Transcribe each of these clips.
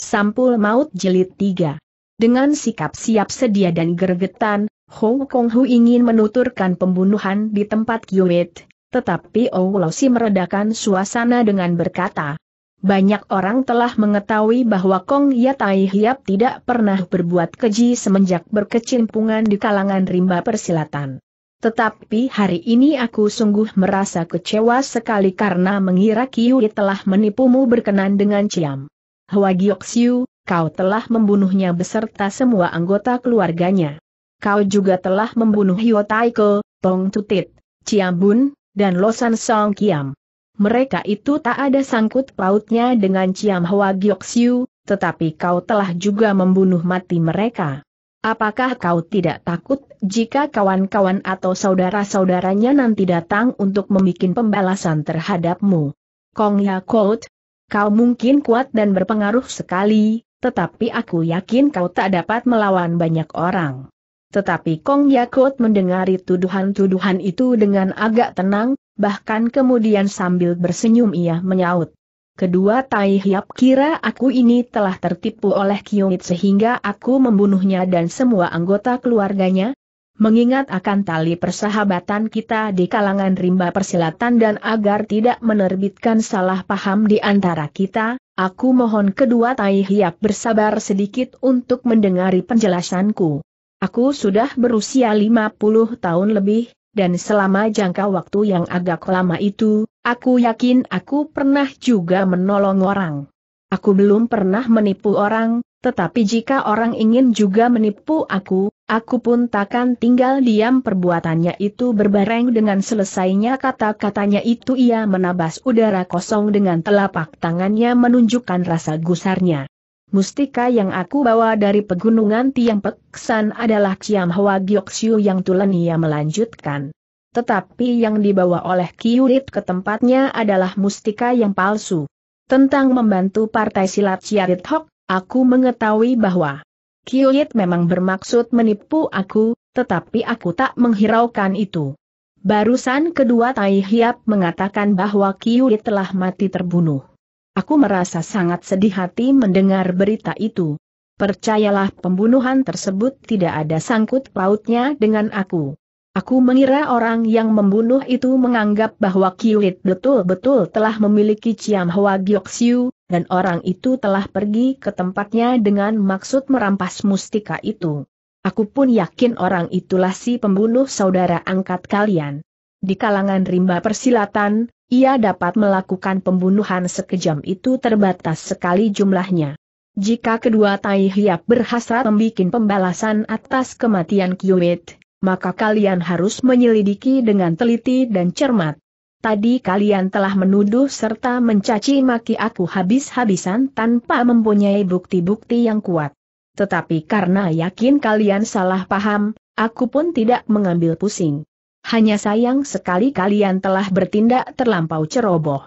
Sampul Maut Jilid 3. Dengan sikap siap sedia dan gergetan, Hong Kong Hu ingin menuturkan pembunuhan di tempat Kiu Yit, tetapi Oh Lo Si meredakan suasana dengan berkata, banyak orang telah mengetahui bahwa Kong Yatai Hiap tidak pernah berbuat keji semenjak berkecimpungan di kalangan rimba persilatan. Tetapi hari ini aku sungguh merasa kecewa sekali karena mengira Kiu Yit telah menipumu berkenan dengan Ciam Hwa Giok Siu, kau telah membunuhnya beserta semua anggota keluarganya. Kau juga telah membunuh Hyo Taiko, Tong Tutit, Ciam Bun, dan Losan Song Kiam. Mereka itu tak ada sangkut pautnya dengan Ciam Hwa Giok Siu, tetapi kau telah juga membunuh mati mereka. Apakah kau tidak takut jika kawan-kawan atau saudara-saudaranya nanti datang untuk membuat pembalasan terhadapmu? Kong Ya Kut, kau mungkin kuat dan berpengaruh sekali, tetapi aku yakin kau tak dapat melawan banyak orang. Tetapi Kong Ya Kut mendengari tuduhan-tuduhan itu dengan agak tenang, bahkan kemudian sambil bersenyum ia menyaut. Kedua Tai Hiap kira aku ini telah tertipu oleh Kiu Yit sehingga aku membunuhnya dan semua anggota keluarganya. Mengingat akan tali persahabatan kita di kalangan rimba persilatan dan agar tidak menerbitkan salah paham di antara kita, aku mohon kedua Tai Hiap bersabar sedikit untuk mendengari penjelasanku. Aku sudah berusia 50 tahun lebih, dan selama jangka waktu yang agak lama itu, aku yakin aku pernah juga menolong orang. Aku belum pernah menipu orang, tetapi jika orang ingin juga menipu aku pun takkan tinggal diam. Perbuatannya itu berbareng dengan selesainya kata-katanya itu ia menabas udara kosong dengan telapak tangannya menunjukkan rasa gusarnya. Mustika yang aku bawa dari Pegunungan Tiangpek San adalah Ciam Hwa Giok Siu yang tulen ia melanjutkan. Tetapi yang dibawa oleh Kiu Yit ke tempatnya adalah mustika yang palsu. Tentang membantu Partai Silat Ciarit Hok, aku mengetahui bahwa Kiu Yit memang bermaksud menipu aku, tetapi aku tak menghiraukan itu. Barusan kedua Tai Hiap mengatakan bahwa Kiu Yit telah mati terbunuh. Aku merasa sangat sedih hati mendengar berita itu. Percayalah pembunuhan tersebut tidak ada sangkut pautnya dengan aku. Aku mengira orang yang membunuh itu menganggap bahwa Kiu Yit betul-betul telah memiliki Ciam Hwa Giok Siu, dan orang itu telah pergi ke tempatnya dengan maksud merampas mustika itu. Aku pun yakin orang itulah si pembunuh saudara angkat kalian. Di kalangan rimba persilatan, ia dapat melakukan pembunuhan sekejam itu terbatas sekali jumlahnya. Jika kedua Tai Hiap berhasrat membuat pembalasan atas kematian Kiu Yit, maka kalian harus menyelidiki dengan teliti dan cermat. Tadi kalian telah menuduh serta mencaci maki aku habis-habisan tanpa mempunyai bukti-bukti yang kuat. Tetapi karena yakin kalian salah paham, aku pun tidak mengambil pusing. Hanya sayang sekali kalian telah bertindak terlampau ceroboh.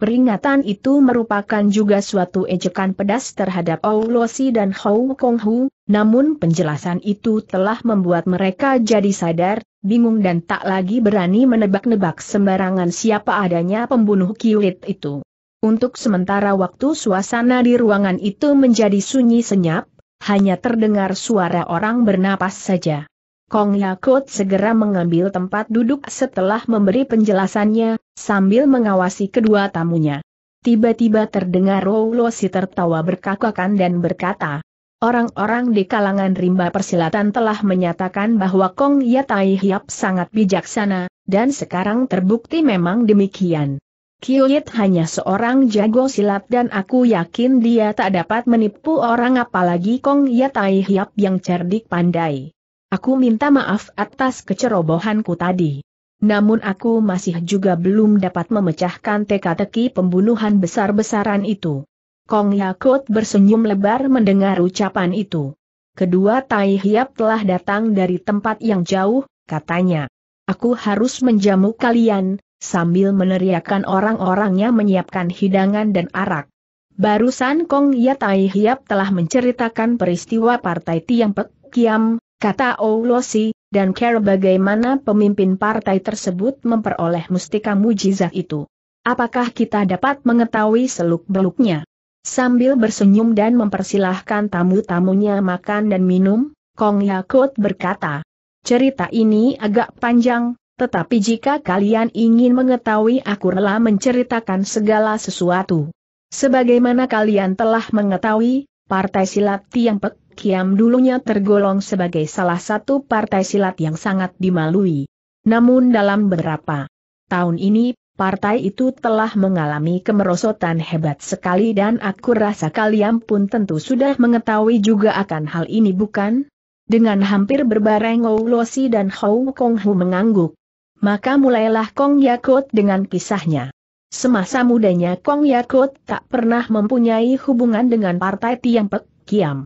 Peringatan itu merupakan juga suatu ejekan pedas terhadap Oh Lo Si dan Hong Kong Hu, namun penjelasan itu telah membuat mereka jadi sadar, bingung dan tak lagi berani menebak-nebak sembarangan siapa adanya pembunuh Kiu Yit itu. Untuk sementara waktu suasana di ruangan itu menjadi sunyi senyap, hanya terdengar suara orang bernapas saja. Kong Ya Kut segera mengambil tempat duduk setelah memberi penjelasannya, sambil mengawasi kedua tamunya. Tiba-tiba terdengar Oh Lo Si tertawa berkakakan dan berkata, orang-orang di kalangan rimba persilatan telah menyatakan bahwa Kong Yatai Hiap sangat bijaksana, dan sekarang terbukti memang demikian. Kiu Yit hanya seorang jago silat dan aku yakin dia tak dapat menipu orang apalagi Kong Yatai Hiap yang cerdik pandai. Aku minta maaf atas kecerobohanku tadi. Namun aku masih juga belum dapat memecahkan teka-teki pembunuhan besar-besaran itu. Kong Ya Kut bersenyum lebar mendengar ucapan itu. Kedua Tai Hiap telah datang dari tempat yang jauh, katanya. Aku harus menjamu kalian, sambil meneriakkan orang-orangnya menyiapkan hidangan dan arak. Barusan Kong Ya Tai Hiap telah menceritakan peristiwa Partai Tiang Pek Kiam, kata Oh Lo Si, dan cara bagaimana pemimpin partai tersebut memperoleh mustika mujizat itu. Apakah kita dapat mengetahui seluk-beluknya? Sambil bersenyum dan mempersilahkan tamu-tamunya makan dan minum, Kong Ya Kut berkata, cerita ini agak panjang, tetapi jika kalian ingin mengetahui aku rela menceritakan segala sesuatu. Sebagaimana kalian telah mengetahui, Partai Silat Tiang Pek Kiam dulunya tergolong sebagai salah satu partai silat yang sangat dimalui. Namun dalam beberapa tahun ini, partai itu telah mengalami kemerosotan hebat sekali dan aku rasa kalian pun tentu sudah mengetahui juga akan hal ini bukan? Dengan hampir berbareng Oh Lo Si dan Hong Kong Hu mengangguk. Maka mulailah Kong Ya Kut dengan kisahnya. Semasa mudanya Kong Ya Kut tak pernah mempunyai hubungan dengan partai Tiang Pek Kiam.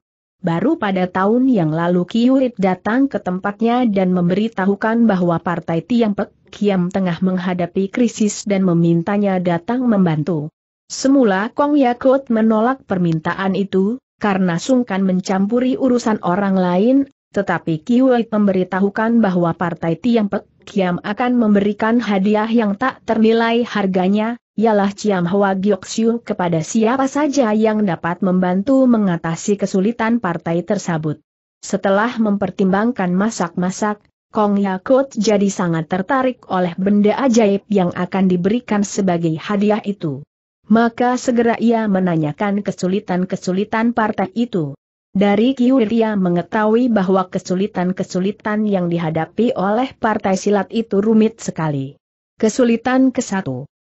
Baru pada tahun yang lalu Kiu Yit datang ke tempatnya dan memberitahukan bahwa partai Tiang Pek Kiam tengah menghadapi krisis dan memintanya datang membantu. Semula Kong Ya Kut menolak permintaan itu, karena sungkan mencampuri urusan orang lain, tetapi Kiu Yit memberitahukan bahwa partai Tiang Pek Kiam akan memberikan hadiah yang tak ternilai harganya, ialah Ciam Hwa Giok Siu kepada siapa saja yang dapat membantu mengatasi kesulitan partai tersebut. Setelah mempertimbangkan masak-masak, Kong Ya Kut jadi sangat tertarik oleh benda ajaib yang akan diberikan sebagai hadiah itu. Maka segera ia menanyakan kesulitan-kesulitan partai itu. Dari Kiu Yit ia mengetahui bahwa kesulitan-kesulitan yang dihadapi oleh partai silat itu rumit sekali. Kesulitan ke-1.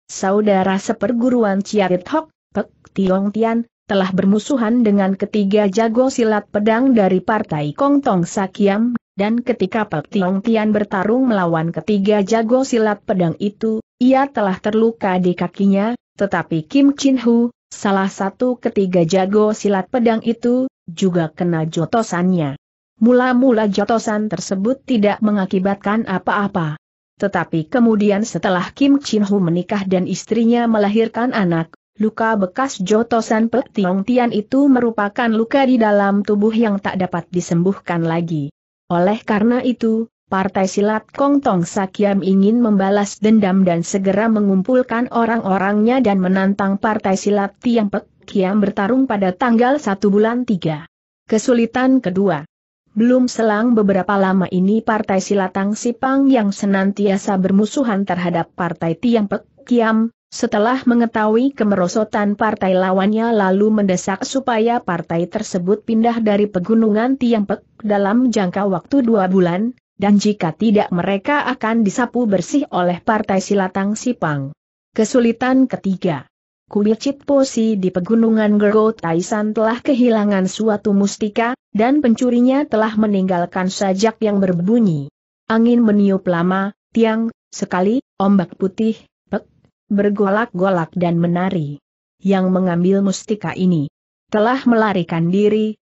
Saudara seperguruan Chia Itok Pek Tiong Tian telah bermusuhan dengan ketiga jago silat pedang dari partai Kong Tong Sa Kiam. Dan ketika Pek Tiong Tian bertarung melawan ketiga jago silat pedang itu, ia telah terluka di kakinya, tetapi Kim Chin Hu, salah satu ketiga jago silat pedang itu, juga kena jotosannya. Mula-mula jotosan tersebut tidak mengakibatkan apa-apa. Tetapi kemudian setelah Kim Chin Hu menikah dan istrinya melahirkan anak, luka bekas jotosan Pek Tiong Tian itu merupakan luka di dalam tubuh yang tak dapat disembuhkan lagi. Oleh karena itu, Partai Silat Kong Tong Sa Kiam ingin membalas dendam dan segera mengumpulkan orang-orangnya dan menantang Partai Silat Tiang Pek Kiam bertarung pada tanggal 1 bulan 3. Kesulitan kedua. Belum selang beberapa lama ini Partai Silat Ang Sipang yang senantiasa bermusuhan terhadap Partai Tiang Pek Kiam, setelah mengetahui kemerosotan partai lawannya lalu mendesak supaya partai tersebut pindah dari Pegunungan Tiangpek dalam jangka waktu 2 bulan, dan jika tidak mereka akan disapu bersih oleh Partai Silat Ang Sipang. Kesulitan ketiga. Kuil Cipo Si di Pegunungan Gergo Taisan telah kehilangan suatu mustika, dan pencurinya telah meninggalkan sajak yang berbunyi. Angin meniup lama, tiang, sekali, ombak putih, bergolak-golak dan menari. Yang mengambil mustika ini telah melarikan diri.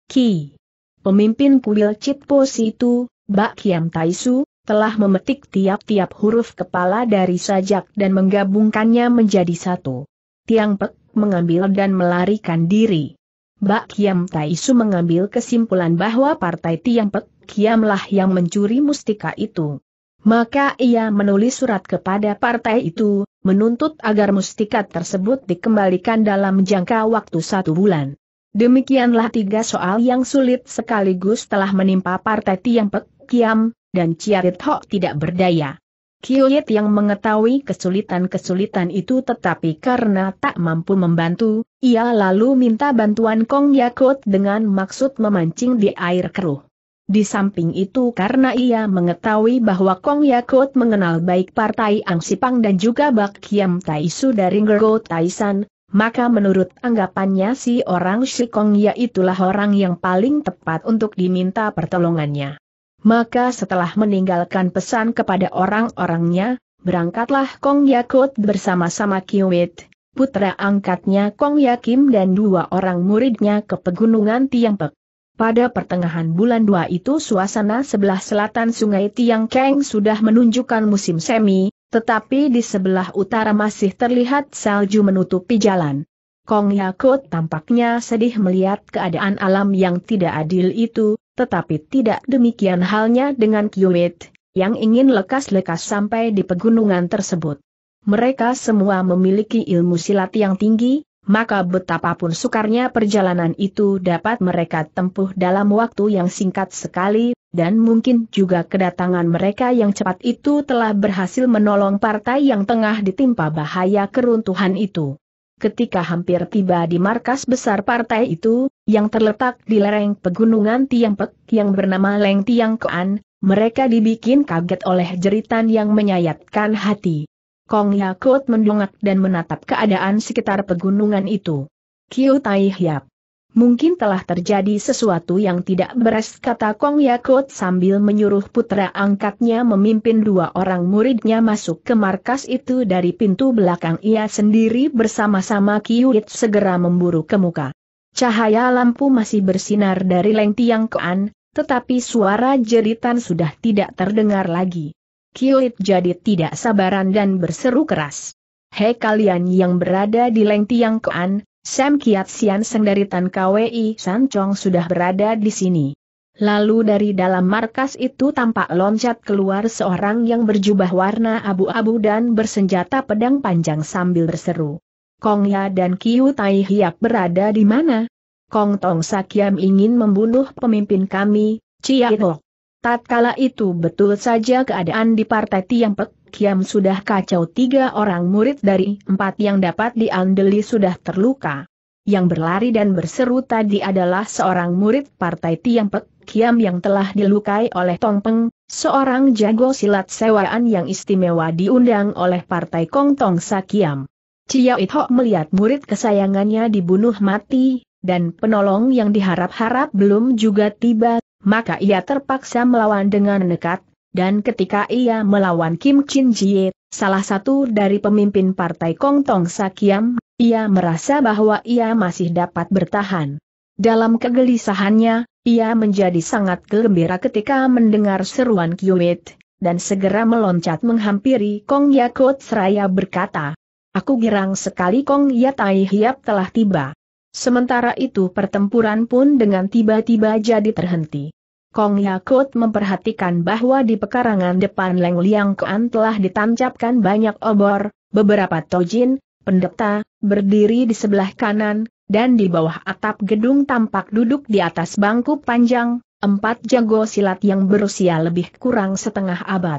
Pemimpin kuil Cipo Si itu, Bak Kiam Taisu, telah memetik tiap-tiap huruf kepala dari sajak dan menggabungkannya menjadi satu. Tiang Pek mengambil dan melarikan diri. Bak Kiam Taisu mengambil kesimpulan bahwa partai Tiang Pek Kiamlah yang mencuri mustika itu. Maka ia menulis surat kepada partai itu, menuntut agar mustika tersebut dikembalikan dalam jangka waktu 1 bulan. Demikianlah 3 soal yang sulit sekaligus telah menimpa partai Tiang Pek Kiam, dan Chia Ridho tidak berdaya. Kiu Yit yang mengetahui kesulitan-kesulitan itu tetapi karena tak mampu membantu, ia lalu minta bantuan Kong Ya Kut dengan maksud memancing di air keruh. Di samping itu karena ia mengetahui bahwa Kong Ya Kut mengenal baik Partai Ang Sipang dan juga Bak Kiam Taisu dari Gergo Taisan, maka menurut anggapannya si orang si Kong Ya itulah orang yang paling tepat untuk diminta pertolongannya. Maka setelah meninggalkan pesan kepada orang-orangnya, berangkatlah Kong Ya Kut bersama-sama Kiu Yit, putra angkatnya Kong Ya Kim dan 2 orang muridnya ke Pegunungan Tiangpek. Pada pertengahan bulan 2 itu suasana sebelah selatan sungai Tiang Keng sudah menunjukkan musim semi, tetapi di sebelah utara masih terlihat salju menutupi jalan. Kong Ya Kut tampaknya sedih melihat keadaan alam yang tidak adil itu, tetapi tidak demikian halnya dengan Kiu Yit, yang ingin lekas-lekas sampai di pegunungan tersebut. Mereka semua memiliki ilmu silat yang tinggi, maka betapapun sukarnya perjalanan itu dapat mereka tempuh dalam waktu yang singkat sekali, dan mungkin juga kedatangan mereka yang cepat itu telah berhasil menolong partai yang tengah ditimpa bahaya keruntuhan itu. Ketika hampir tiba di markas besar partai itu, yang terletak di lereng pegunungan Tiangpek yang bernama Leng Tiang Kuan, mereka dibikin kaget oleh jeritan yang menyayatkan hati. Kong Ya Kut mendongak dan menatap keadaan sekitar pegunungan itu. Kiu Tai Hiap. Mungkin telah terjadi sesuatu yang tidak beres, kata Kong Ya Kut sambil menyuruh putra angkatnya memimpin dua orang muridnya masuk ke markas itu dari pintu belakang. Ia sendiri bersama-sama Kiu Yit segera memburu ke muka. Cahaya lampu masih bersinar dari Leng Tiang Kuan, tetapi suara jeritan sudah tidak terdengar lagi. Kiu Yit jadi tidak sabaran dan berseru keras. "Hei kalian yang berada di Leng Tiang Kuan, Sam Kiat Sian Seng dari Tan Kwei San Chong sudah berada di sini." Lalu dari dalam markas itu tampak loncat keluar seorang yang berjubah warna abu-abu dan bersenjata pedang panjang sambil berseru, "Kong Ya dan Kiu Tai Hiap berada di mana? Kong Tong Sa Kiam ingin membunuh pemimpin kami, Chia Itok." Tatkala itu betul saja keadaan di partai Tiang Pek Kiam sudah kacau. Tiga orang murid dari empat yang dapat diandeli sudah terluka. Yang berlari dan berseru tadi adalah seorang murid partai Tiang Pek Kiam yang telah dilukai oleh Tong Peng, seorang jago silat sewaan yang istimewa diundang oleh partai Kong Tong Sa Kiam. Chia Itok melihat murid kesayangannya dibunuh mati, dan penolong yang diharap-harap belum juga tiba, maka ia terpaksa melawan dengan nekat, dan ketika ia melawan Kim Chin Jie, salah satu dari pemimpin partai Kong Tong Sa Kiam, ia merasa bahwa ia masih dapat bertahan. Dalam kegelisahannya, ia menjadi sangat gembira ketika mendengar seruan Kiu Yit, dan segera meloncat menghampiri Kong Ya Kut seraya berkata, "Aku girang sekali Kong Ya Tai Hiap telah tiba." Sementara itu pertempuran pun dengan tiba-tiba jadi terhenti. Kong Ya Kut memperhatikan bahwa di pekarangan depan Leng Liang Kuan telah ditancapkan banyak obor, beberapa tojin, pendeta, berdiri di sebelah kanan, dan di bawah atap gedung tampak duduk di atas bangku panjang, empat jago silat yang berusia lebih kurang setengah abad.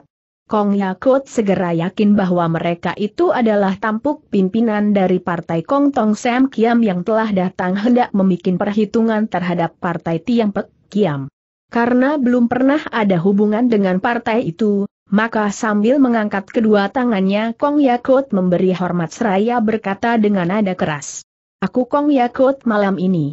Kong Ya Kut segera yakin bahwa mereka itu adalah tampuk pimpinan dari partai Kong Tong Sam Kiam yang telah datang hendak membuat perhitungan terhadap partai Tiang Pek Kiam. Karena belum pernah ada hubungan dengan partai itu, maka sambil mengangkat kedua tangannya Kong Ya Kut memberi hormat seraya berkata dengan nada keras, "Aku Kong Ya Kut malam ini."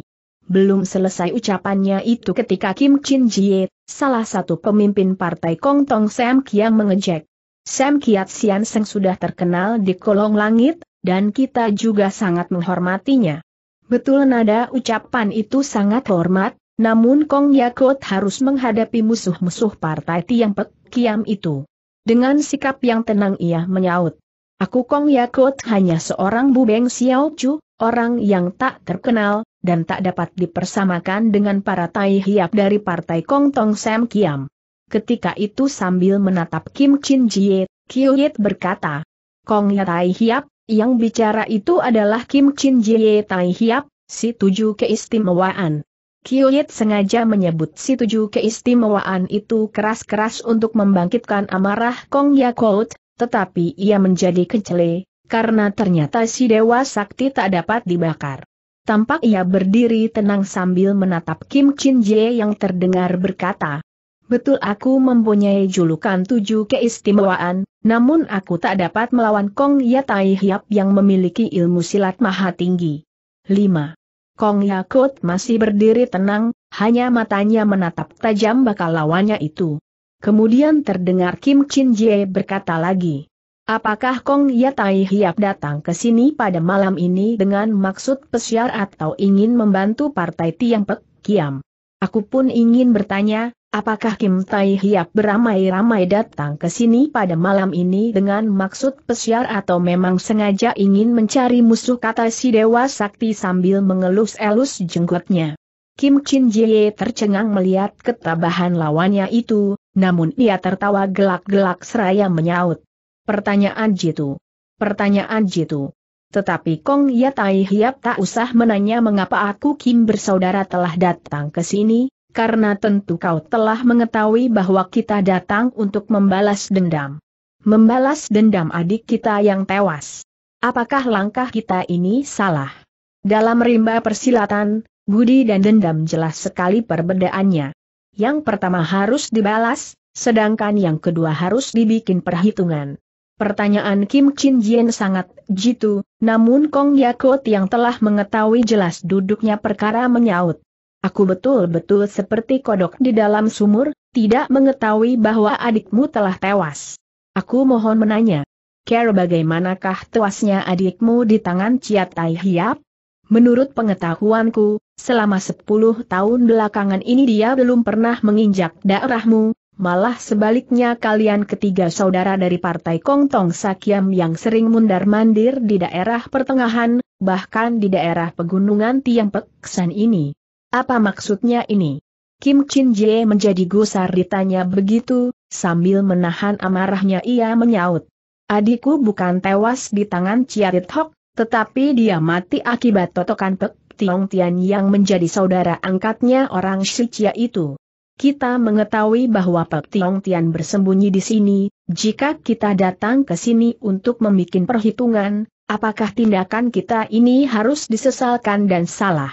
Belum selesai ucapannya itu ketika Kim Chin Jie, salah satu pemimpin partai Kong Tong Sam Kiam mengejek, "Sam Kiat Sian Seng sudah terkenal di kolong langit, dan kita juga sangat menghormatinya." Betul, nada ucapan itu sangat hormat, namun Kong Ya Kut harus menghadapi musuh-musuh partai Tiang Pek Kiam itu. Dengan sikap yang tenang ia menyaut, "Aku Kong Ya Kut hanya seorang bubeng Xiao Chu, orang yang tak terkenal, dan tak dapat dipersamakan dengan para Tai Hiap dari partai Kong Tong Sam Kiam." Ketika itu sambil menatap Kim Chin Jie, Kiu Yit berkata, "Kong Yatai Hiap." Yang bicara itu adalah Kim Chin Jie Tai Hiap, si tujuh keistimewaan. Kiu Yit sengaja menyebut si tujuh keistimewaan itu keras-keras untuk membangkitkan amarah Kong Ya Kut, tetapi ia menjadi kecele, karena ternyata si Dewa Sakti tak dapat dibakar. Tampak ia berdiri tenang sambil menatap Kim Chin Jie yang terdengar berkata, "Betul, aku mempunyai julukan tujuh keistimewaan, namun aku tak dapat melawan Kong Ya Tai Hiap yang memiliki ilmu silat maha tinggi." 5. Kong Ya Kut masih berdiri tenang, hanya matanya menatap tajam bakal lawannya itu. Kemudian terdengar Kim Chin Jie berkata lagi, "Apakah Kong Ya Tai Hiap datang ke sini pada malam ini dengan maksud pesiar atau ingin membantu partai Tiang Pek Kiam? Aku pun ingin bertanya, apakah Kim Tai Hiap beramai-ramai datang ke sini pada malam ini dengan maksud pesiar atau memang sengaja ingin mencari musuh?" kata si Dewa Sakti sambil mengelus-elus jenggotnya. Kim Chin Jie tercengang melihat ketabahan lawannya itu, namun ia tertawa gelak-gelak seraya menyaut, "Pertanyaan jitu. Tetapi Kong Yatai Hiap tak usah menanya mengapa aku Kim bersaudara telah datang ke sini, karena tentu kau telah mengetahui bahwa kita datang untuk membalas dendam. Membalas dendam adik kita yang tewas. Apakah langkah kita ini salah? Dalam rimba persilatan, budi dan dendam jelas sekali perbedaannya. Yang pertama harus dibalas, sedangkan yang kedua harus dibikin perhitungan. Pertanyaan Kim Chin Jie sangat jitu, namun Kong Ya Kut yang telah mengetahui jelas duduknya perkara menyaut. Aku betul-betul seperti kodok di dalam sumur, tidak mengetahui bahwa adikmu telah tewas. Aku mohon menanya, kira bagaimanakah tewasnya adikmu di tangan Chia Tai Hiap? Menurut pengetahuanku, selama 10 tahun belakangan ini dia belum pernah menginjak daerahmu. Malah sebaliknya kalian ketiga saudara dari Partai Kong Tong Sa Kiam yang sering mundar-mandir di daerah pertengahan, bahkan di daerah Pegunungan Tiangpek San ini. Apa maksudnya ini? Kim Chin Jie menjadi gusar ditanya begitu, sambil menahan amarahnya ia menyaut. Adikku bukan tewas di tangan Chia Ridho, tetapi dia mati akibat totokan Pek Tiong Tian yang menjadi saudara angkatnya orang Si Chia itu. Kita mengetahui bahwa Pek Tiong Tian bersembunyi di sini, jika kita datang ke sini untuk membuat perhitungan, apakah tindakan kita ini harus disesalkan dan salah?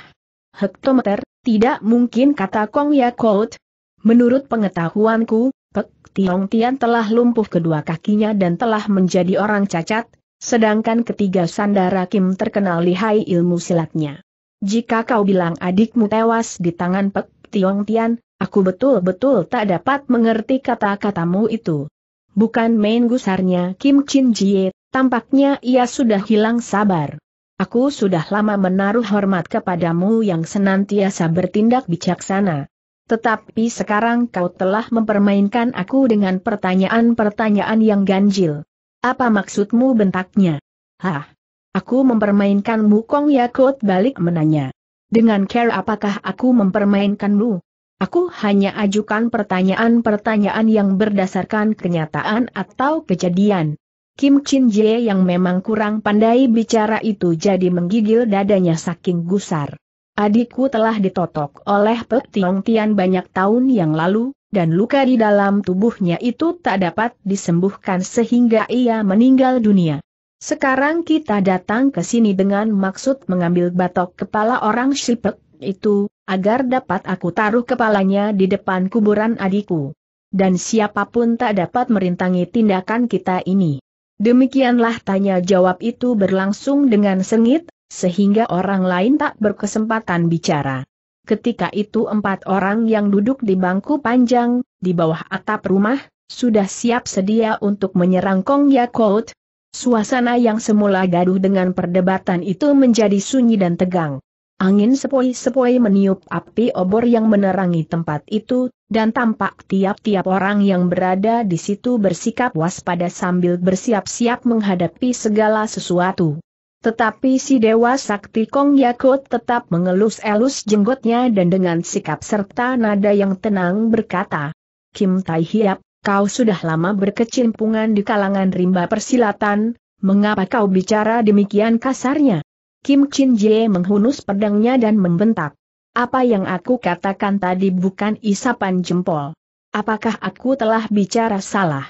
Hektometer, tidak mungkin kata Kong Ya Kut. Menurut pengetahuanku, Pek Tiong Tian telah lumpuh kedua kakinya dan telah menjadi orang cacat, sedangkan ketiga saudara Kim terkenal lihai ilmu silatnya. Jika kau bilang adikmu tewas di tangan Pek Tiong Tian, aku betul-betul tak dapat mengerti kata-katamu itu. Bukan main gusarnya Kim Chin Jie, tampaknya ia sudah hilang sabar. Aku sudah lama menaruh hormat kepadamu yang senantiasa bertindak bijaksana. Tetapi sekarang kau telah mempermainkan aku dengan pertanyaan-pertanyaan yang ganjil. Apa maksudmu bentaknya? Hah? Aku mempermainkanmu? Kong Ya Kut balik menanya. Dengan care apakah aku mempermainkanmu? Aku hanya ajukan pertanyaan-pertanyaan yang berdasarkan kenyataan atau kejadian. Kim Chin Jie yang memang kurang pandai bicara itu jadi menggigil dadanya saking gusar. Adikku telah ditotok oleh Pek Tiong Tian banyak tahun yang lalu, dan luka di dalam tubuhnya itu tak dapat disembuhkan sehingga ia meninggal dunia. Sekarang kita datang ke sini dengan maksud mengambil batok kepala orang Si Pek itu, agar dapat aku taruh kepalanya di depan kuburan adikku. Dan siapapun tak dapat merintangi tindakan kita ini. Demikianlah tanya jawab itu berlangsung dengan sengit, sehingga orang lain tak berkesempatan bicara. Ketika itu 4 orang yang duduk di bangku panjang, di bawah atap rumah, sudah siap sedia untuk menyerang Kong Ya Kut. Suasana yang semula gaduh dengan perdebatan itu menjadi sunyi dan tegang. Angin sepoi-sepoi meniup api obor yang menerangi tempat itu, dan tampak tiap-tiap orang yang berada di situ bersikap waspada sambil bersiap-siap menghadapi segala sesuatu. Tetapi si Dewa Sakti Kong Ya Kut tetap mengelus-elus jenggotnya dan dengan sikap serta nada yang tenang berkata, Kim Tai Hiap, kau sudah lama berkecimpungan di kalangan rimba persilatan, mengapa kau bicara demikian kasarnya? Kim Chin Jie menghunus pedangnya dan membentak. Apa yang aku katakan tadi bukan isapan jempol. Apakah aku telah bicara salah?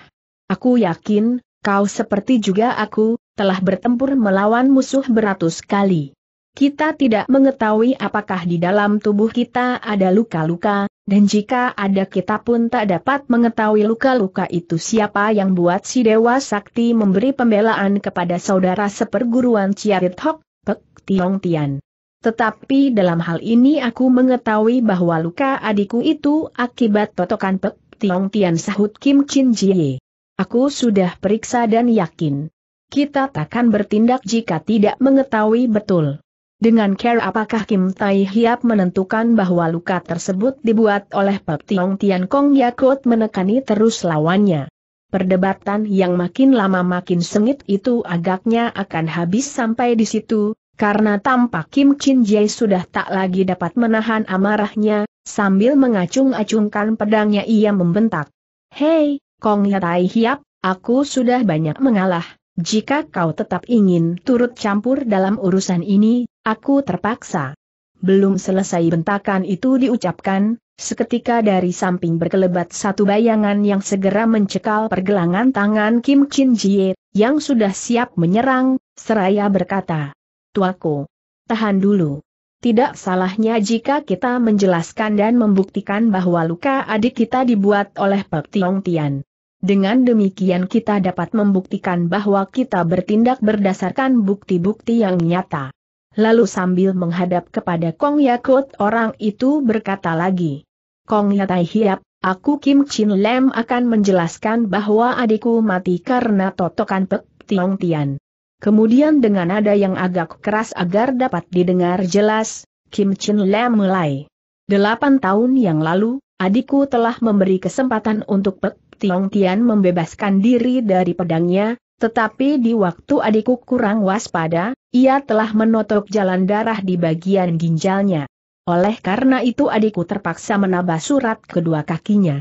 Aku yakin, kau seperti juga aku, telah bertempur melawan musuh beratus kali. Kita tidak mengetahui apakah di dalam tubuh kita ada luka-luka, dan jika ada kita pun tak dapat mengetahui luka-luka itu siapa yang buat si Dewa Sakti memberi pembelaan kepada saudara seperguruan Chia Ridho. Pek Tiong Tian. Tetapi dalam hal ini aku mengetahui bahwa luka adikku itu akibat totokan Pek Tiong Tian, sahut Kim Chin Jie. Aku sudah periksa dan yakin. Kita takkan bertindak jika tidak mengetahui betul. Dengan care apakah Kim Tai Hiap menentukan bahwa luka tersebut dibuat oleh Pek Tiong Tian? Kong Ya Kut menekani terus lawannya. Perdebatan yang makin lama makin sengit itu agaknya akan habis sampai di situ, karena tampak Kim Chin Jie sudah tak lagi dapat menahan amarahnya, sambil mengacung-acungkan pedangnya ia membentak. Hei, Kong Yatai Hiap, aku sudah banyak mengalah, Jika kau tetap ingin turut campur dalam urusan ini, aku terpaksa." Belum selesai bentakan itu diucapkan, seketika dari samping berkelebat satu bayangan yang segera mencekal pergelangan tangan Kim Chin Jie, yang sudah siap menyerang, seraya berkata, "Tuaku, tahan dulu. Tidak salahnya jika kita menjelaskan dan membuktikan bahwa luka adik kita dibuat oleh Pek Tiong Tian. Dengan demikian kita dapat membuktikan bahwa kita bertindak berdasarkan bukti-bukti yang nyata." Lalu sambil menghadap kepada Kong Ya Kut, orang itu berkata lagi, "Kong Yatai Hiap, aku Kim Chin Lem akan menjelaskan bahwa adikku mati karena totokan Pek Tiong Tian." Kemudian dengan nada yang agak keras agar dapat didengar jelas, Kim Chin Lem mulai, "8 tahun yang lalu, adikku telah memberi kesempatan untuk Pek Tiong Tian membebaskan diri dari pedangnya, tetapi di waktu adikku kurang waspada, ia telah menotok jalan darah di bagian ginjalnya. Oleh karena itu adikku terpaksa menabah surat kedua kakinya.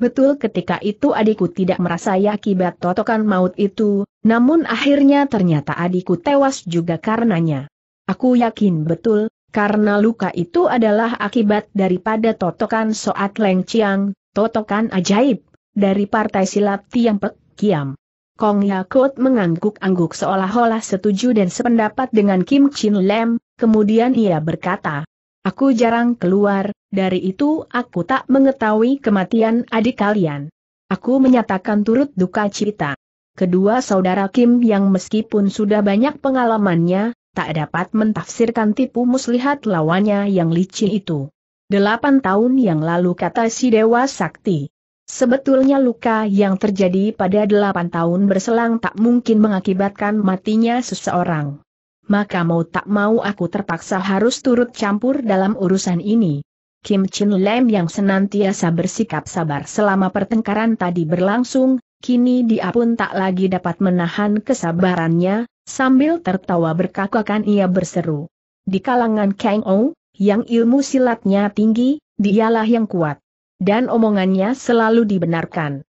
Betul ketika itu adikku tidak merasai akibat totokan maut itu, namun akhirnya ternyata adikku tewas juga karenanya. Aku yakin betul, karena luka itu adalah akibat daripada totokan Soat Leng Ciang, totokan ajaib dari Partai Silat Tiang Pek Kiam." Kong Ya Kut mengangguk-angguk seolah-olah setuju dan sependapat dengan Kim Chin Lem, kemudian ia berkata, "Aku jarang keluar, dari itu aku tak mengetahui kematian adik kalian. Aku menyatakan turut duka cita." Kedua saudara Kim yang meskipun sudah banyak pengalamannya, tak dapat mentafsirkan tipu muslihat lawannya yang licin itu. 8 tahun yang lalu, kata si Dewa Sakti. Sebetulnya luka yang terjadi pada 8 tahun berselang tak mungkin mengakibatkan matinya seseorang. Maka mau tak mau aku terpaksa harus turut campur dalam urusan ini. Kim Chin Lem yang senantiasa bersikap sabar selama pertengkaran tadi berlangsung, kini dia pun tak lagi dapat menahan kesabarannya, sambil tertawa berkakakan ia berseru. Di kalangan Kang Ou, yang ilmu silatnya tinggi, dialah yang kuat. Dan omongannya selalu dibenarkan.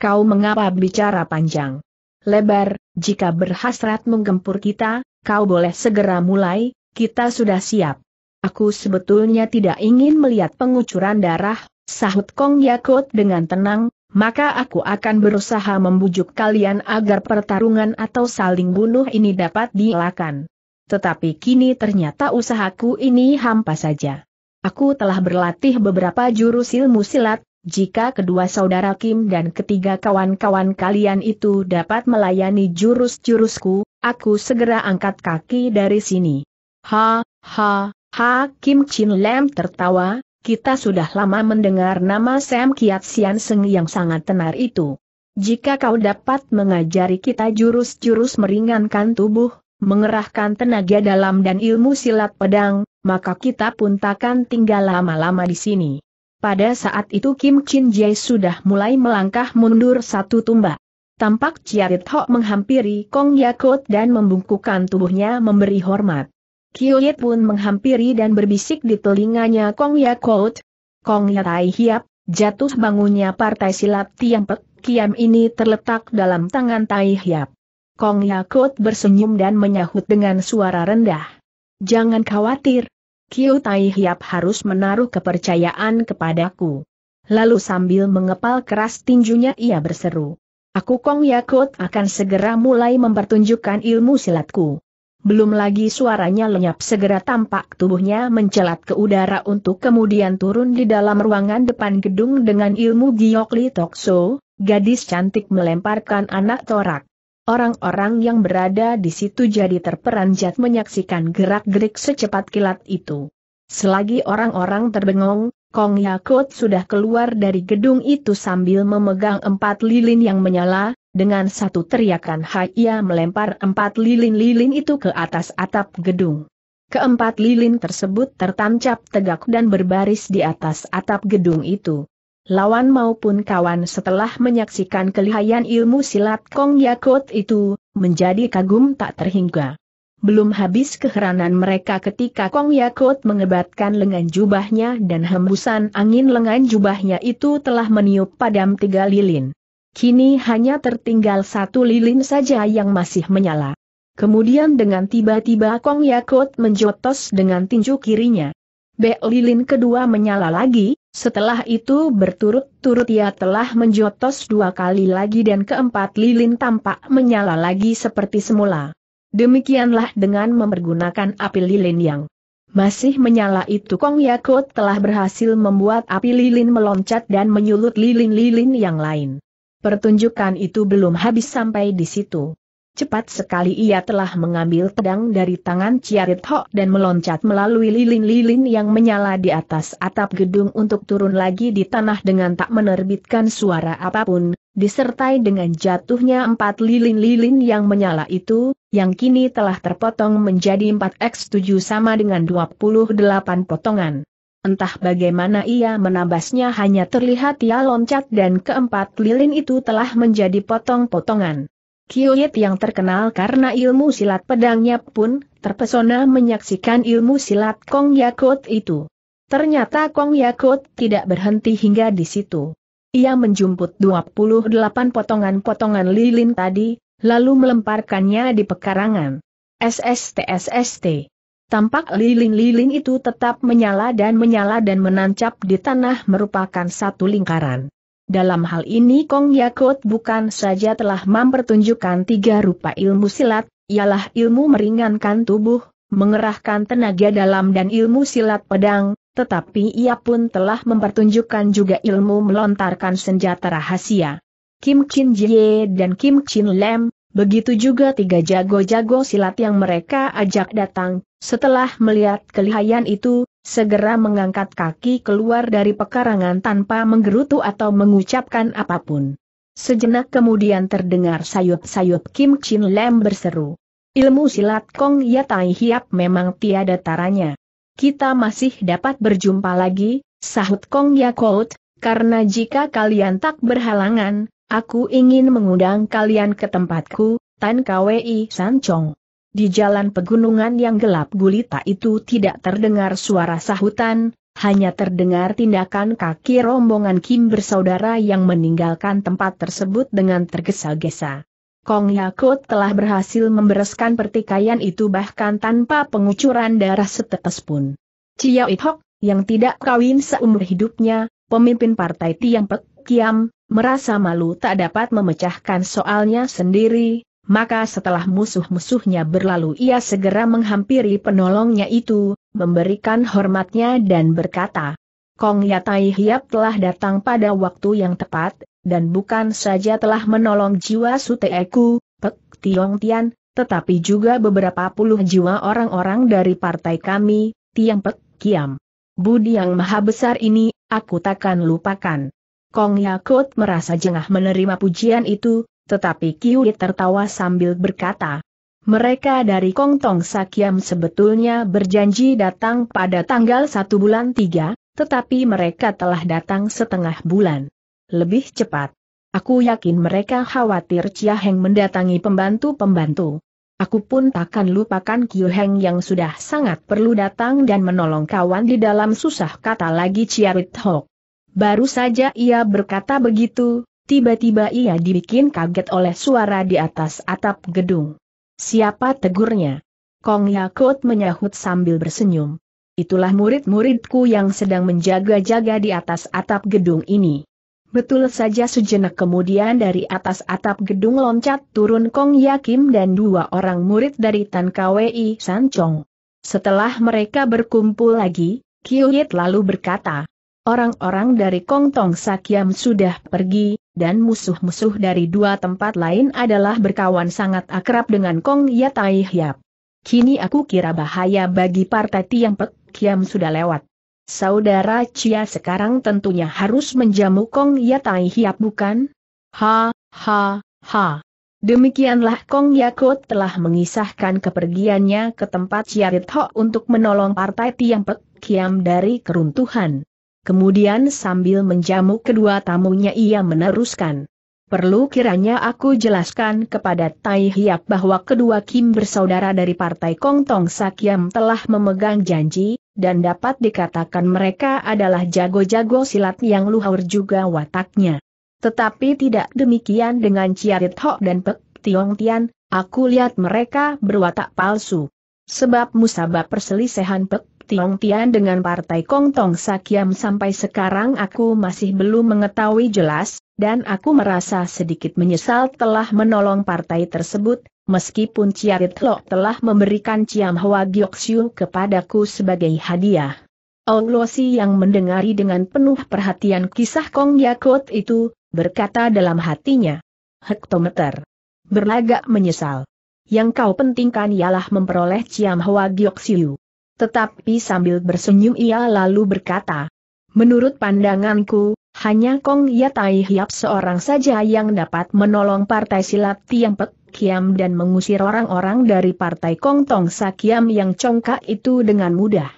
Kau mengapa bicara panjang lebar? Jika berhasrat menggempur kita, kau boleh segera mulai, kita sudah siap. Aku sebetulnya tidak ingin melihat pengucuran darah, sahut Kong Ya Kut dengan tenang, maka aku akan berusaha membujuk kalian agar pertarungan atau saling bunuh ini dapat dielakkan. Tetapi kini ternyata usahaku ini hampa saja. Aku telah berlatih beberapa jurus ilmu silat, jika kedua saudara Kim dan ketiga kawan-kawan kalian itu dapat melayani jurus-jurusku, aku segera angkat kaki dari sini. Ha, ha, ha. Kim Chin Lem tertawa, kita sudah lama mendengar nama Sam Kiat Sian Seng yang sangat tenar itu. Jika kau dapat mengajari kita jurus-jurus meringankan tubuh, mengerahkan tenaga dalam dan ilmu silat pedang, maka kita pun takkan tinggal lama-lama di sini. Pada saat itu Kim Chin Jie sudah mulai melangkah mundur 1 tumbak. Tampak Chia Ridho menghampiri Kong Ya Kut dan membungkukkan tubuhnya memberi hormat. Kiu Yit pun menghampiri dan berbisik di telinganya Kong Ya Kut. Kong Yatai Hiap, jatuh bangunnya Partai Silat Tiang Pek Kiam ini terletak dalam tangan Tai Hiap. Kong Ya Kut bersenyum dan menyahut dengan suara rendah. Jangan khawatir, Kiu Tai Hiap harus menaruh kepercayaan kepadaku. Lalu sambil mengepal keras tinjunya ia berseru, aku Kong Ya Kut akan segera mulai mempertunjukkan ilmu silatku. Belum lagi suaranya lenyap, segera tampak tubuhnya mencelat ke udara untuk kemudian turun di dalam ruangan depan gedung dengan ilmu Giok Li Tok So, gadis cantik melemparkan anak torak. Orang-orang yang berada di situ jadi terperanjat menyaksikan gerak-gerik secepat kilat itu. Selagi orang-orang terbengong, Kong Ya Kut sudah keluar dari gedung itu sambil memegang 4 lilin yang menyala, dengan satu teriakan hai ia melempar 4 lilin-lilin itu ke atas atap gedung. Keempat lilin tersebut tertancap tegak dan berbaris di atas atap gedung itu. Lawan maupun kawan setelah menyaksikan kelihayan ilmu silat Kong Ya Kut itu, menjadi kagum tak terhingga. Belum habis keheranan mereka ketika Kong Ya Kut mengebatkan lengan jubahnya dan hembusan angin lengan jubahnya itu telah meniup padam 3 lilin. Kini hanya tertinggal satu lilin saja yang masih menyala. Kemudian dengan tiba-tiba Kong Ya Kut menjotos dengan tinju kirinya. Bek lilin kedua menyala lagi, setelah itu berturut-turut ia telah menjotos dua kali lagi dan keempat lilin tampak menyala lagi seperti semula. Demikianlah dengan mempergunakan api lilin yang masih menyala itu Kong Ya Kut telah berhasil membuat api lilin meloncat dan menyulut lilin-lilin yang lain. Pertunjukan itu belum habis sampai di situ. Cepat sekali ia telah mengambil pedang dari tangan Chia Ridho dan meloncat melalui lilin-lilin yang menyala di atas atap gedung untuk turun lagi di tanah dengan tak menerbitkan suara apapun, disertai dengan jatuhnya empat lilin-lilin yang menyala itu, yang kini telah terpotong menjadi 4x7 sama dengan 28 potongan. Entah bagaimana ia menabasnya hanya terlihat ia loncat dan keempat lilin itu telah menjadi potong-potongan. Kiu Yit yang terkenal karena ilmu silat pedangnya pun terpesona menyaksikan ilmu silat Kong Ya Kut itu. Ternyata Kong Ya Kut tidak berhenti hingga di situ. Ia menjumput 28 potongan-potongan lilin tadi, lalu melemparkannya di pekarangan. SST. Tampak lilin-lilin itu tetap menyala dan menancap di tanah merupakan satu lingkaran. Dalam hal ini Kong Ya Kut bukan saja telah mempertunjukkan tiga rupa ilmu silat, ialah ilmu meringankan tubuh, mengerahkan tenaga dalam dan ilmu silat pedang, tetapi ia pun telah mempertunjukkan juga ilmu melontarkan senjata rahasia. Kim Chin Jie dan Kim Chin Lem, begitu juga tiga jago-jago silat yang mereka ajak datang, setelah melihat kelihayan itu, segera mengangkat kaki keluar dari pekarangan tanpa menggerutu atau mengucapkan apapun. Sejenak kemudian terdengar sayup-sayup Kim Chin Lem berseru, "Ilmu silat Kong Yatai Hiap memang tiada taranya. Kita masih dapat berjumpa lagi," sahut Kong Ya Kut, "karena jika kalian tak berhalangan, aku ingin mengundang kalian ke tempatku, Tan Kwei San Chong." Di jalan pegunungan yang gelap gulita itu tidak terdengar suara sahutan, hanya terdengar tindakan kaki rombongan Kim bersaudara yang meninggalkan tempat tersebut dengan tergesa-gesa. Kong Ya Kut telah berhasil membereskan pertikaian itu bahkan tanpa pengucuran darah setetes pun. Chia Itok, yang tidak kawin seumur hidupnya, pemimpin partai Tiang Pek Kiam, merasa malu tak dapat memecahkan soalnya sendiri, maka setelah musuh-musuhnya berlalu ia segera menghampiri penolongnya itu, memberikan hormatnya dan berkata, "Kong Yatai Hiap telah datang pada waktu yang tepat, dan bukan saja telah menolong jiwa Suteku, Pek Tiong Tian, tetapi juga beberapa puluh jiwa orang-orang dari partai kami, Tiang Pek Kiam. Budi yang maha besar ini, aku takkan lupakan." Kong Ya Kut merasa jengah menerima pujian itu, tetapi Kiu Yit tertawa sambil berkata, "Mereka dari Kong Tong Sa Kiam sebetulnya berjanji datang pada tanggal 1 bulan 3, tetapi mereka telah datang setengah bulan lebih cepat. Aku yakin mereka khawatir Chia Heng mendatangi pembantu-pembantu. Aku pun takkan lupakan Kiu Heng yang sudah sangat perlu datang dan menolong kawan di dalam susah," kata lagi Chia Ridho. Baru saja ia berkata begitu, tiba-tiba ia dibikin kaget oleh suara di atas atap gedung. "Siapa?" tegurnya. Kong Ya Kut menyahut sambil bersenyum, "Itulah murid-muridku yang sedang menjaga-jaga di atas atap gedung ini." Betul saja sejenak kemudian dari atas atap gedung loncat turun Kong Ya Kim dan dua orang murid dari Tan Kwei San Chong. Setelah mereka berkumpul lagi, Kiu Yit lalu berkata, "Orang-orang dari Kong Tong Sa Kiam sudah pergi, dan musuh-musuh dari dua tempat lain adalah berkawan sangat akrab dengan Kong Yatai Hiap. Kini aku kira bahaya bagi partai Tiang Pek Kiam sudah lewat. Saudara Chia sekarang tentunya harus menjamu Kong Yatai Hiap bukan? Ha." Demikianlah Kong Ya Kut telah mengisahkan kepergiannya ke tempat Chia Ridho untuk menolong partai Tiang Pek Kiam dari keruntuhan. Kemudian sambil menjamu kedua tamunya ia meneruskan, "Perlu kiranya aku jelaskan kepada Tai Hiap bahwa kedua Kim bersaudara dari partai Kong Tong Sa Kiam telah memegang janji, dan dapat dikatakan mereka adalah jago-jago silat yang luhur juga wataknya. Tetapi tidak demikian dengan Chia Ridho dan Pek Tiong Tian, aku lihat mereka berwatak palsu. Sebab musabab perselisihan Pek Tiong Tian dengan Partai Kong Tong Sa Kiam sampai sekarang aku masih belum mengetahui jelas, dan aku merasa sedikit menyesal telah menolong partai tersebut, meskipun Chia Ridho telah memberikan Ciam Hwa Giok Siu kepadaku sebagai hadiah. Oh Lo Si yang mendengari dengan penuh perhatian kisah Kong Ya Kut itu, berkata dalam hatinya, hektometer, berlagak menyesal. Yang kau pentingkan ialah memperoleh Ciam Hwa Giok Siu. Tetapi sambil bersenyum ia lalu berkata, menurut pandanganku, hanya Kong Yatai Hiap seorang saja yang dapat menolong Partai Silat Tiang Pek Kiam dan mengusir orang-orang dari Partai Kong Tong Sa Kiam yang congkak itu dengan mudah.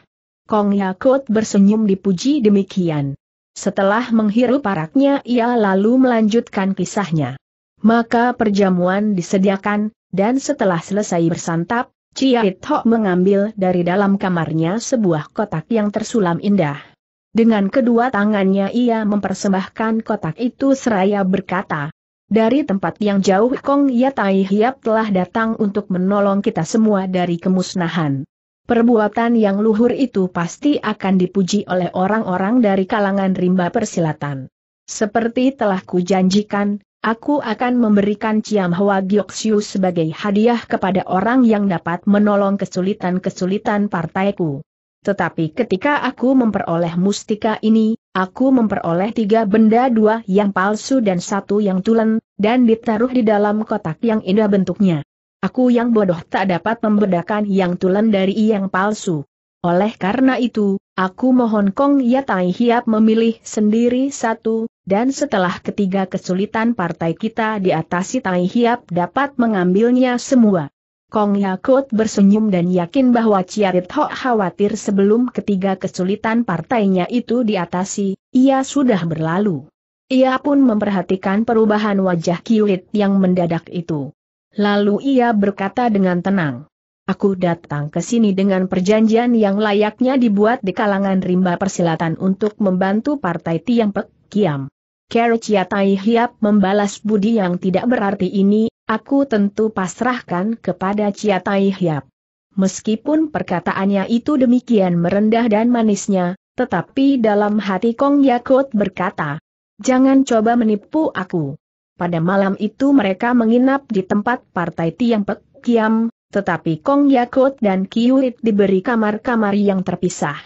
Kong Ya Kut bersenyum dipuji demikian. Setelah menghirup araknya ia lalu melanjutkan kisahnya. Maka perjamuan disediakan, dan setelah selesai bersantap, Chia Ridho mengambil dari dalam kamarnya sebuah kotak yang tersulam indah. Dengan kedua tangannya ia mempersembahkan kotak itu seraya berkata, dari tempat yang jauh Kong Yatai Hiap telah datang untuk menolong kita semua dari kemusnahan. Perbuatan yang luhur itu pasti akan dipuji oleh orang-orang dari kalangan rimba persilatan. Seperti telah kujanjikan, aku akan memberikan Ciam Hwa Giok Siu sebagai hadiah kepada orang yang dapat menolong kesulitan-kesulitan partaiku. Tetapi ketika aku memperoleh mustika ini, aku memperoleh 3 benda 2 yang palsu dan 1 yang tulen, dan ditaruh di dalam kotak yang indah bentuknya. Aku yang bodoh tak dapat membedakan yang tulen dari yang palsu. Oleh karena itu, aku mohon Kong Yatai Hiap memilih sendiri 1, dan setelah ketiga kesulitan partai kita diatasi Tai Hiap dapat mengambilnya semua. Kong Ya Kut bersenyum dan yakin bahwa Chia Ridho khawatir sebelum ketiga kesulitan partainya itu diatasi, ia sudah berlalu. Ia pun memperhatikan perubahan wajah Kiu Yit yang mendadak itu. Lalu ia berkata dengan tenang, aku datang ke sini dengan perjanjian yang layaknya dibuat di kalangan rimba persilatan untuk membantu Partai Tiang Pek Kiam. Kero Chia Tai Hiap membalas budi yang tidak berarti ini, aku tentu pasrahkan kepada Chia Tai Hiap. Meskipun perkataannya itu demikian merendah dan manisnya, tetapi dalam hati Kong Ya Kut berkata, jangan coba menipu aku. Pada malam itu mereka menginap di tempat Partai Tiang Pek Kiam, tetapi Kong Ya Kut dan Kiu Yit diberi kamar-kamar yang terpisah.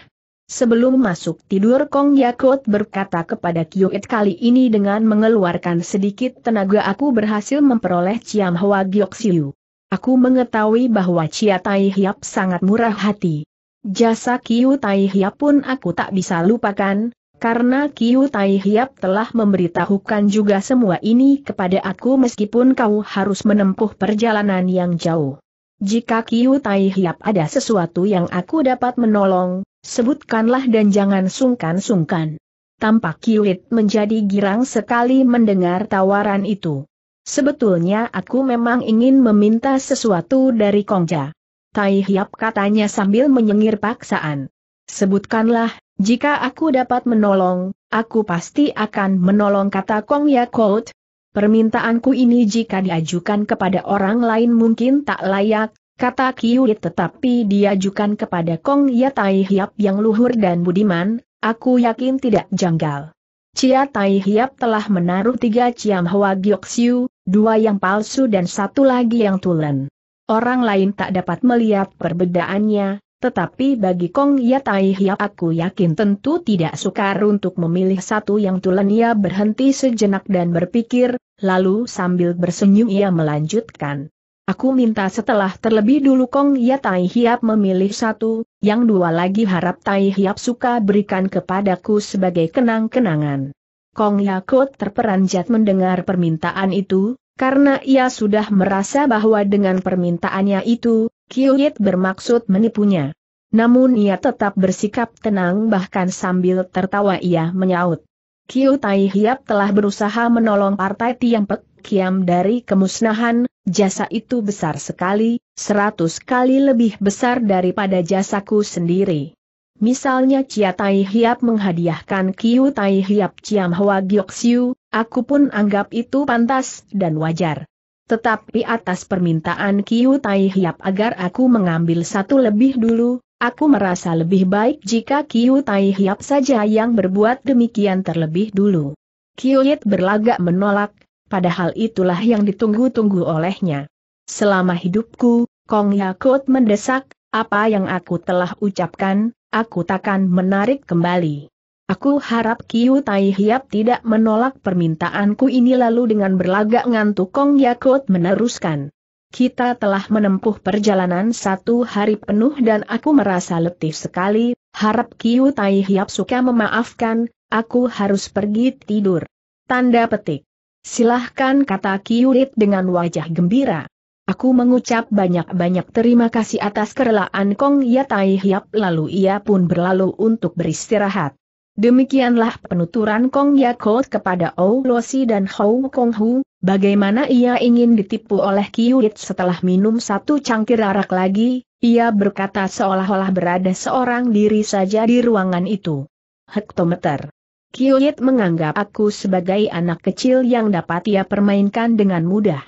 Sebelum masuk tidur Kong Ya Kut berkata kepada Kiu Yit, kali ini dengan mengeluarkan sedikit tenaga aku berhasil memperoleh Ciam Hwa Giok Siu. Aku mengetahui bahwa Chia Tai Hiap sangat murah hati. Jasa Kiu Tai Hiap pun aku tak bisa lupakan. Karena Kiu Tai Hiap telah memberitahukan juga semua ini kepada aku meskipun kau harus menempuh perjalanan yang jauh. Jika Kiu Tai Hiap ada sesuatu yang aku dapat menolong, sebutkanlah dan jangan sungkan-sungkan. Tampak Kiu Yit menjadi girang sekali mendengar tawaran itu. Sebetulnya aku memang ingin meminta sesuatu dari Kong Ja Tai Hiap, katanya sambil menyengir paksaan. Sebutkanlah. Jika aku dapat menolong, aku pasti akan menolong, kata Kong Ya Kut. Permintaanku ini jika diajukan kepada orang lain mungkin tak layak, kata Kiu Yit, tetapi diajukan kepada Kong Ya Tai Hiap yang luhur dan budiman, aku yakin tidak janggal. Chia Tai Hiap telah menaruh 3 Ciam Hwa Giok Siu, 2 yang palsu dan 1 lagi yang tulen. Orang lain tak dapat melihat perbedaannya. Tetapi bagi Kong Yatai Hiap aku yakin tentu tidak sukar untuk memilih 1 yang tulen. Ia berhenti sejenak dan berpikir, lalu sambil bersenyum ia melanjutkan. Aku minta setelah terlebih dulu Kong Yatai Hiap memilih 1, yang 2 lagi harap Tai Hiap suka berikan kepadaku sebagai kenang-kenangan. Kong Ya Kut terperanjat mendengar permintaan itu, karena ia sudah merasa bahwa dengan permintaannya itu, Kiu Yit bermaksud menipunya. Namun ia tetap bersikap tenang, bahkan sambil tertawa ia menyaut. Kiu Tai Hiap telah berusaha menolong Partai Tiang Pek Kiam dari kemusnahan, jasa itu besar sekali, 100 kali lebih besar daripada jasaku sendiri. Misalnya Chia Tai Hiap menghadiahkan Kiu Tai Hiap Ciam Hwa Giok Siu, aku pun anggap itu pantas dan wajar. Tetapi atas permintaan Kiu Tai Hiap agar aku mengambil satu lebih dulu, aku merasa lebih baik jika Kiu Tai Hiap saja yang berbuat demikian terlebih dulu. Kiu Yit berlagak menolak, padahal itulah yang ditunggu-tunggu olehnya. Selama hidupku, Kong Ya Kut mendesak, apa yang aku telah ucapkan, aku takkan menarik kembali. Aku harap Kiu Tai Hiap tidak menolak permintaanku ini. Lalu dengan berlagak ngantuk Kong Ya Kut meneruskan. Kita telah menempuh perjalanan satu hari penuh dan aku merasa letih sekali, harap Kiu Tai Hiap suka memaafkan, aku harus pergi tidur. Tanda petik. Silahkan, kata Kiu Yit dengan wajah gembira. Aku mengucap banyak-banyak terima kasih atas kerelaan Kong Yatai Hiap, lalu ia pun berlalu untuk beristirahat. Demikianlah penuturan Kong Ya Kut kepada Oh Lo Si dan Hong Kong Hu, bagaimana ia ingin ditipu oleh Kiu Yit. Setelah minum satu cangkir arak lagi, ia berkata seolah-olah berada seorang diri saja di ruangan itu. Hektometer. Kiu Yit menganggap aku sebagai anak kecil yang dapat ia permainkan dengan mudah.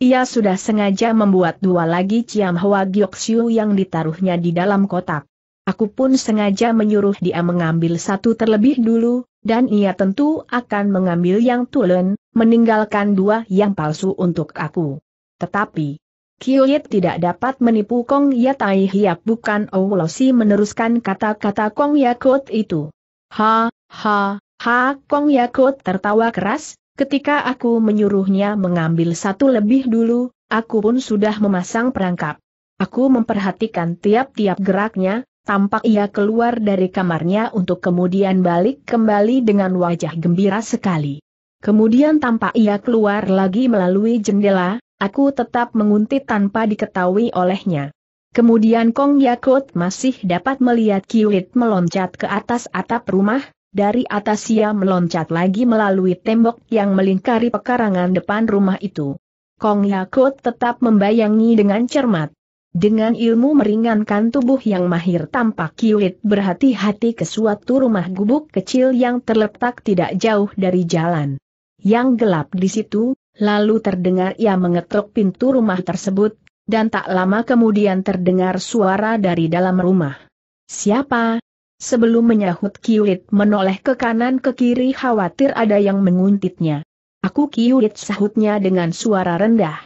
Ia sudah sengaja membuat dua lagi Ciam Hwa Giok Siu yang ditaruhnya di dalam kotak. Aku pun sengaja menyuruh dia mengambil satu terlebih dulu, dan ia tentu akan mengambil yang tulen, meninggalkan dua yang palsu untuk aku. Tetapi, Kiu Yit tidak dapat menipu Kong Yatai Hiap, bukan Oh Lo Si meneruskan kata-kata Kong Ya Kut itu. Ha, ha, ha, Kong Ya Kut tertawa keras. Ketika aku menyuruhnya mengambil satu lebih dulu, aku pun sudah memasang perangkap. Aku memperhatikan tiap-tiap geraknya, tampak ia keluar dari kamarnya untuk kemudian balik kembali dengan wajah gembira sekali. Kemudian tampak ia keluar lagi melalui jendela, aku tetap menguntit tanpa diketahui olehnya. Kemudian Kong Ya Kut masih dapat melihat Kiu Yit meloncat ke atas atap rumah. Dari atas ia meloncat lagi melalui tembok yang melingkari pekarangan depan rumah itu. Kong Ya Kut tetap membayangi dengan cermat. Dengan ilmu meringankan tubuh yang mahir, tampak Kiu Yit berhati-hati ke suatu rumah gubuk kecil yang terletak tidak jauh dari jalan. Yang gelap di situ, lalu terdengar ia mengetuk pintu rumah tersebut, dan tak lama kemudian terdengar suara dari dalam rumah. Siapa? Sebelum menyahut, Kiu Yit menoleh ke kanan ke kiri khawatir ada yang menguntitnya. Aku Kiu Yit, sahutnya dengan suara rendah.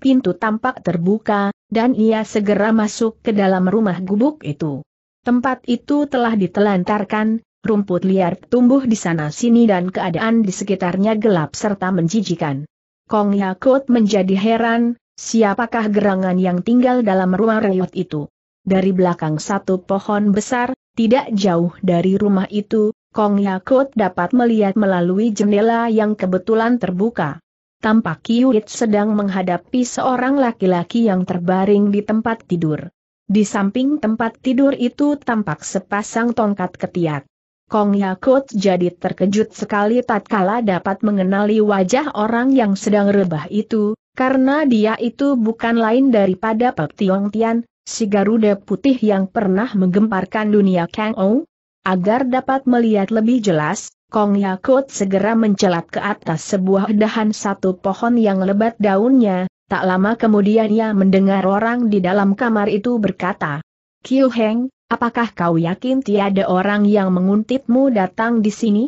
Pintu tampak terbuka, dan ia segera masuk ke dalam rumah gubuk itu. Tempat itu telah ditelantarkan, rumput liar tumbuh di sana-sini dan keadaan di sekitarnya gelap serta menjijikan. Kong Ya Kut menjadi heran, siapakah gerangan yang tinggal dalam rumah reyot itu? Dari belakang satu pohon besar, tidak jauh dari rumah itu, Kong Ya Kut dapat melihat melalui jendela yang kebetulan terbuka. Tampak Kiu Yit sedang menghadapi seorang laki-laki yang terbaring di tempat tidur. Di samping tempat tidur itu tampak sepasang tongkat ketiak. Kong Ya Kut jadi terkejut sekali tatkala dapat mengenali wajah orang yang sedang rebah itu, karena dia itu bukan lain daripada Pek Tiong Tian, si Garuda Putih yang pernah menggemparkan dunia Kang Ou. Agar dapat melihat lebih jelas, Kong Ya Kut segera mencelat ke atas sebuah dahan satu pohon yang lebat daunnya. Tak lama kemudian ia mendengar orang di dalam kamar itu berkata, "Kiu Heng, apakah kau yakin tiada orang yang menguntitmu datang di sini?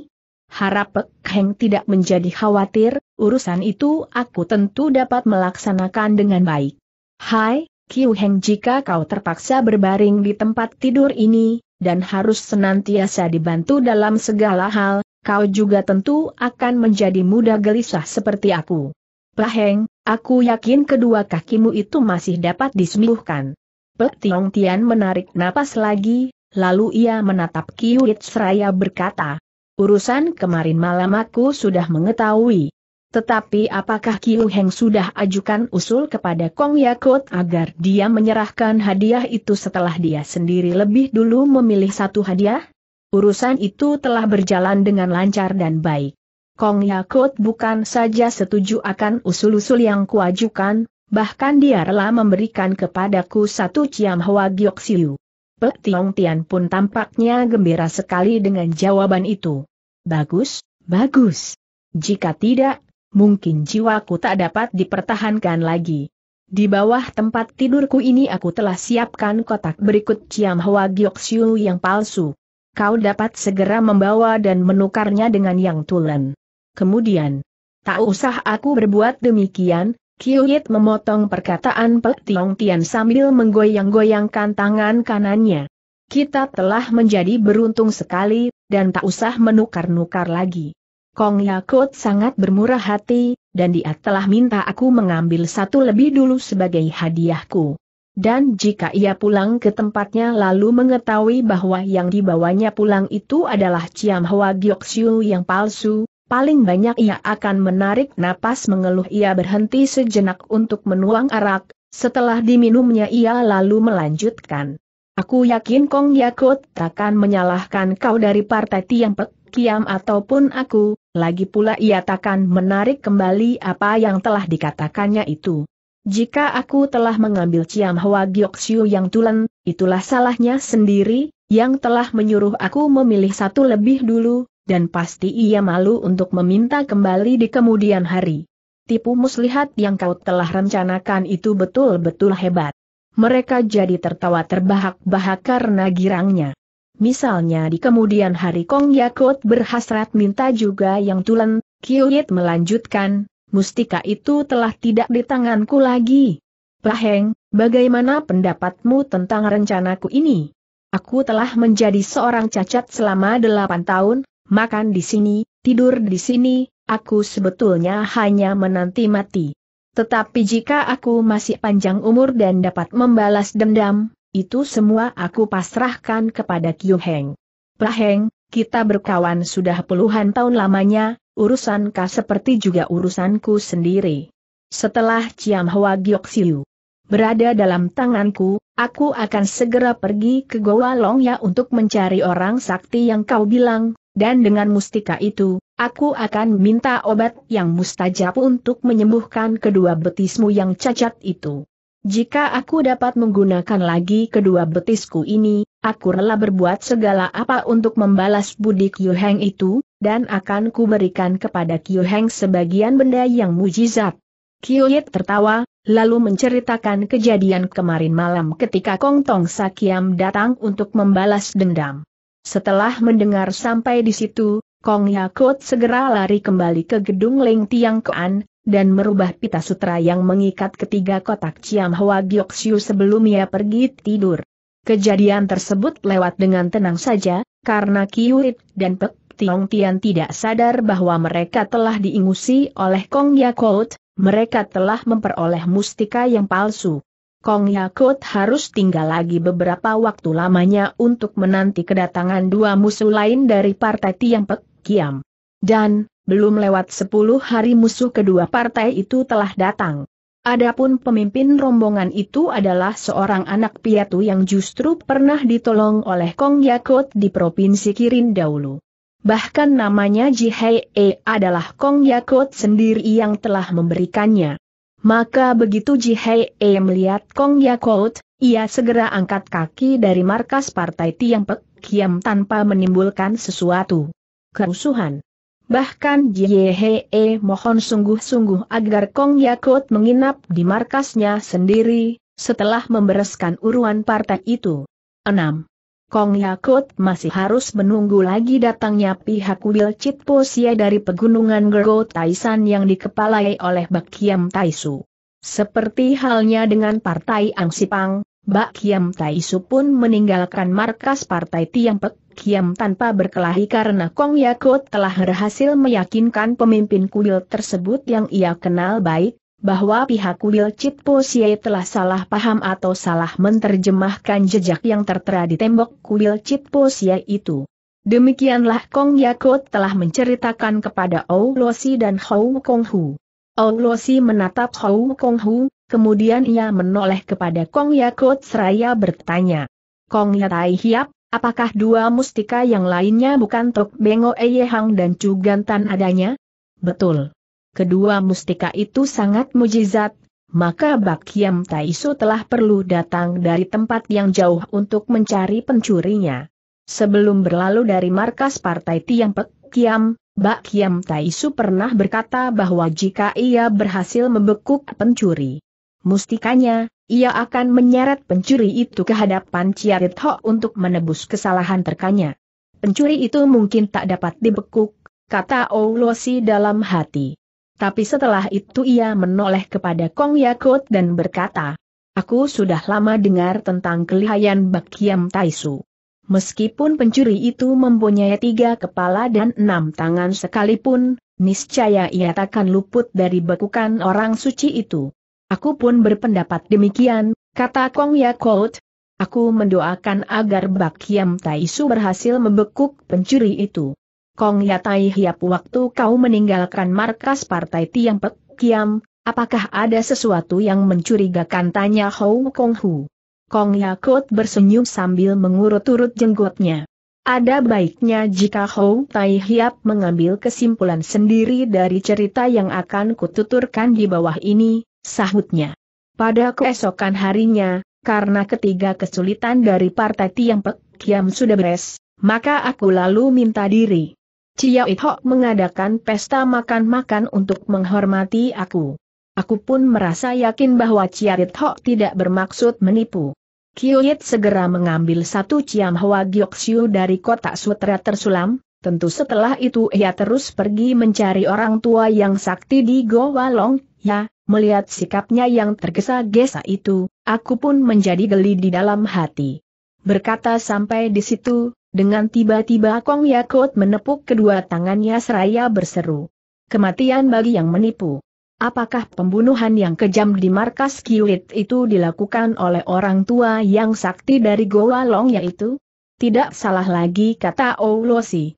Harap Pek Heng tidak menjadi khawatir, urusan itu aku tentu dapat melaksanakan dengan baik." "Hai Kiu Heng, jika kau terpaksa berbaring di tempat tidur ini, dan harus senantiasa dibantu dalam segala hal, kau juga tentu akan menjadi mudah gelisah seperti aku." "Pek Heng, aku yakin kedua kakimu itu masih dapat disembuhkan." Pek Tiong Tian menarik napas lagi, lalu ia menatap Kiu Yit seraya berkata, "Urusan kemarin malam aku sudah mengetahui. Tetapi apakah Kiu Heng sudah ajukan usul kepada Kong Ya Kut agar dia menyerahkan hadiah itu setelah dia sendiri lebih dulu memilih satu hadiah?" "Urusan itu telah berjalan dengan lancar dan baik. Kong Ya Kut bukan saja setuju akan usul-usul yang kuajukan, bahkan dia rela memberikan kepadaku satu Ciam Hwa Giok Siu." Pek Tiong Tian pun tampaknya gembira sekali dengan jawaban itu. Bagus, bagus. Jika tidak, mungkin jiwaku tak dapat dipertahankan lagi. Di bawah tempat tidurku ini aku telah siapkan kotak berikut Ciam Hwa Giok Siu yang palsu. Kau dapat segera membawa dan menukarnya dengan yang tulen. Kemudian, tak usah aku berbuat demikian, Kiu Yit memotong perkataan Pek Tiong Tian sambil menggoyang-goyangkan tangan kanannya. Kita telah menjadi beruntung sekali, dan tak usah menukar-nukar lagi. Kong Ya Kut sangat bermurah hati, dan dia telah minta aku mengambil satu lebih dulu sebagai hadiahku. Dan jika ia pulang ke tempatnya lalu mengetahui bahwa yang dibawanya pulang itu adalah Ciam Hwa Giok Siu yang palsu, paling banyak ia akan menarik napas mengeluh. Ia berhenti sejenak untuk menuang arak, setelah diminumnya ia lalu melanjutkan. Aku yakin Kong Ya Kut takkan menyalahkan kau dari Partai Tiang Pek Kiam ataupun aku, lagi pula ia takkan menarik kembali apa yang telah dikatakannya itu. Jika aku telah mengambil Ciam Hwa Giok Siu yang tulen, itulah salahnya sendiri, yang telah menyuruh aku memilih satu lebih dulu, dan pasti ia malu untuk meminta kembali di kemudian hari. Tipu muslihat yang kau telah rencanakan itu betul-betul hebat. Mereka jadi tertawa terbahak-bahak karena girangnya. Misalnya di kemudian hari Kong Ya Kut berhasrat minta juga yang tulen, Kiu Yit melanjutkan, mustika itu telah tidak di tanganku lagi. Paheng, bagaimana pendapatmu tentang rencanaku ini? Aku telah menjadi seorang cacat selama 8 tahun, makan di sini, tidur di sini, aku sebetulnya hanya menanti mati. Tetapi jika aku masih panjang umur dan dapat membalas dendam, itu semua aku pasrahkan kepada Kiu Heng. Praheng, kita berkawan sudah puluhan tahun lamanya, urusan kau seperti juga urusanku sendiri. Setelah Ciam Hwa Giok Siu berada dalam tanganku, aku akan segera pergi ke Goa Long Ya untuk mencari orang sakti yang kau bilang, dan dengan mustika itu, aku akan minta obat yang mustajab untuk menyembuhkan kedua betismu yang cacat itu. Jika aku dapat menggunakan lagi kedua betisku ini, aku rela berbuat segala apa untuk membalas budi Kiu Heng itu, dan akan kuberikan kepada Kiu Heng sebagian benda yang mujizat. Kiu Yit tertawa, lalu menceritakan kejadian kemarin malam ketika Kong Tong Sa Kiam datang untuk membalas dendam. Setelah mendengar sampai di situ, Kong Ya Kut segera lari kembali ke gedung Leng Tiang Kuan, dan merubah pita sutra yang mengikat ketiga kotak Ciam Hwa Giok Siu sebelum ia pergi tidur. Kejadian tersebut lewat dengan tenang saja, karena Kiu Yit dan Pek Tiong Tian tidak sadar bahwa mereka telah diingusi oleh Kong Ya Kut, mereka telah memperoleh mustika yang palsu. Kong Ya Kut harus tinggal lagi beberapa waktu lamanya untuk menanti kedatangan dua musuh lain dari Partai Tiang Pek Kiam. Dan belum lewat 10 hari musuh kedua partai itu telah datang. Adapun pemimpin rombongan itu adalah seorang anak piatu yang justru pernah ditolong oleh Kong Ya Kut di Provinsi Kirin dahulu. Bahkan namanya Ji Hei adalah Kong Ya Kut sendiri yang telah memberikannya. Maka begitu Ji Hei melihat Kong Ya Kut, ia segera angkat kaki dari markas Partai Tiang Pek Kiam tanpa menimbulkan sesuatu kerusuhan. Bahkan Jiehe mohon sungguh-sungguh agar Kong Ya Kut menginap di markasnya sendiri, setelah membereskan uruan partai itu. 6. Kong Ya Kut masih harus menunggu lagi datangnya pihak Kuil Cipo Si dari Pegunungan Gergo Taisan yang dikepalai oleh Bak Kiam Taisu. Seperti halnya dengan Partai Ang Sipang, Bak Kiam Taisu pun meninggalkan markas Partai Tiang Pek Kiam tanpa berkelahi karena Kong Ya Kut telah berhasil meyakinkan pemimpin kuil tersebut yang ia kenal baik, bahwa pihak kuil Cipo Si telah salah paham atau salah menerjemahkan jejak yang tertera di tembok kuil Cipo Si itu. Demikianlah Kong Ya Kut telah menceritakan kepada Oh Lo Si dan Hong Kong Hu. Oh Lo Si menatap Hong Kong Hu, kemudian ia menoleh kepada Kong Ya Kut seraya bertanya, Kong Yatai Hiap, apakah dua mustika yang lainnya bukan Tok Bengo Eyehang dan Chu Gantan adanya? Betul. Kedua mustika itu sangat mujizat, maka Bak Kiam Taisu telah perlu datang dari tempat yang jauh untuk mencari pencurinya. Sebelum berlalu dari markas Partai Tiang Pek Kiam, Bak Kiam Taisu pernah berkata bahwa jika ia berhasil membekuk pencuri mustikanya, ia akan menyeret pencuri itu ke hadapan Chia Ridho untuk menebus kesalahan terkanya. Pencuri itu mungkin tak dapat dibekuk, kata Oh Lo Si dalam hati. Tapi setelah itu ia menoleh kepada Kong Ya Kut dan berkata, "Aku sudah lama dengar tentang kelihayan Bak Kiam Taisu. Meskipun pencuri itu mempunyai 3 kepala dan 6 tangan sekalipun, niscaya ia takkan luput dari bekukan orang suci itu." "Aku pun berpendapat demikian," kata Kong Ya Kut. "Aku mendoakan agar Bak Kiam Taisu berhasil membekuk pencuri itu." "Kong Yatai Hiap, waktu kau meninggalkan markas Partai Tiang Pek Kiam, apakah ada sesuatu yang mencurigakan?" tanya Hong Kong Hu. Kong Ya Kut bersenyum sambil mengurut-urut jenggotnya. Ada baiknya jika Kong Yatai Hiap mengambil kesimpulan sendiri dari cerita yang akan kututurkan di bawah ini, sahutnya. Pada keesokan harinya, karena ketiga kesulitan dari Partai Tiang Pek Kiam sudah beres, maka aku lalu minta diri. Chia Itho mengadakan pesta makan-makan untuk menghormati aku. Aku pun merasa yakin bahwa Chia Itho tidak bermaksud menipu. Kiu Yit segera mengambil 1 Ciam Hwa Giok Siu dari kotak sutra tersulam, tentu setelah itu ia terus pergi mencari orang tua yang sakti di Goa Long Ya. Melihat sikapnya yang tergesa-gesa itu, aku pun menjadi geli di dalam hati. Berkata sampai di situ, dengan tiba-tiba Kong Ya Kut menepuk kedua tangannya seraya berseru, "Kematian bagi yang menipu!" Apakah pembunuhan yang kejam di markas Kiu Yit itu dilakukan oleh orang tua yang sakti dari Goa Long Ya itu? Tidak salah lagi, kata Oh Lo Si.